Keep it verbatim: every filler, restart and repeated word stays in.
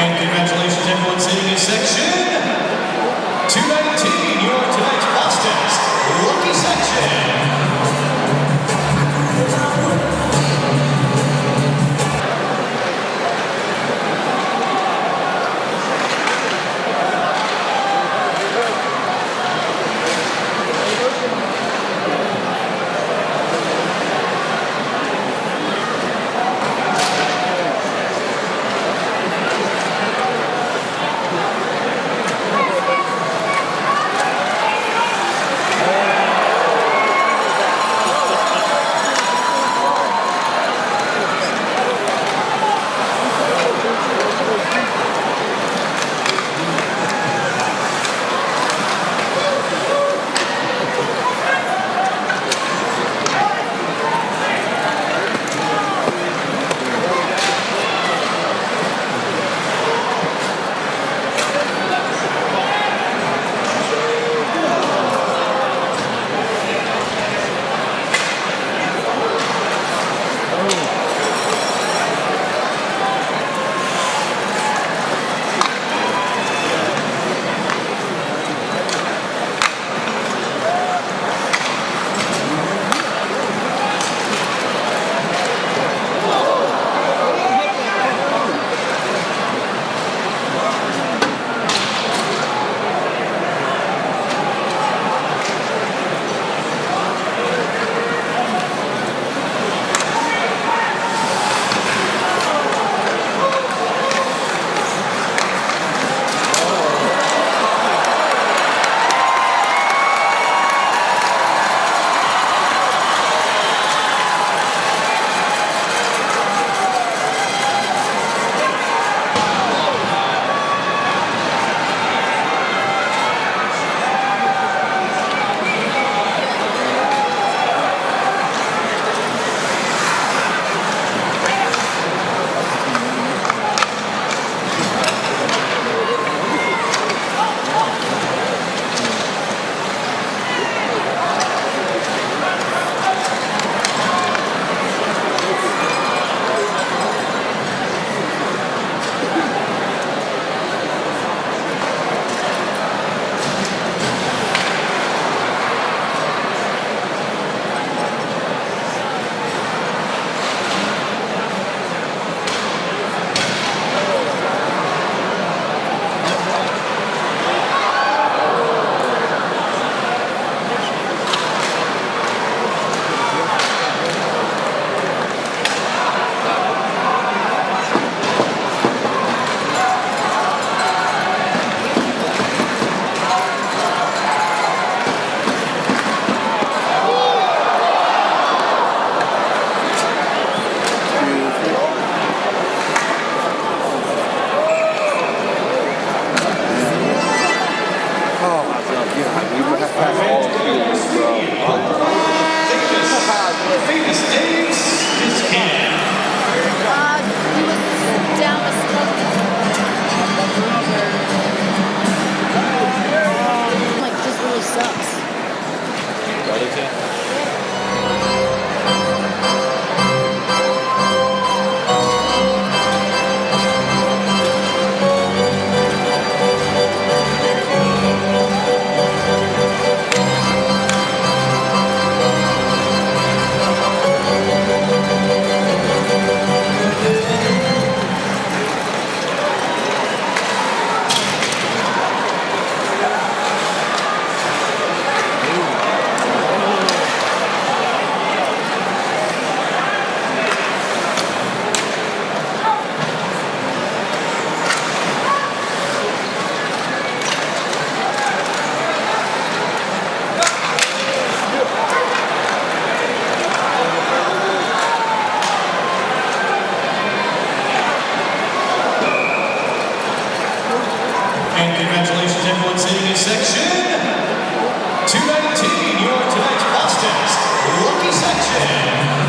And congratulations, everyone sitting in section two nineteen. You are tonight's fastest lucky section. Section two nineteen, you are tonight's fastest lucky section.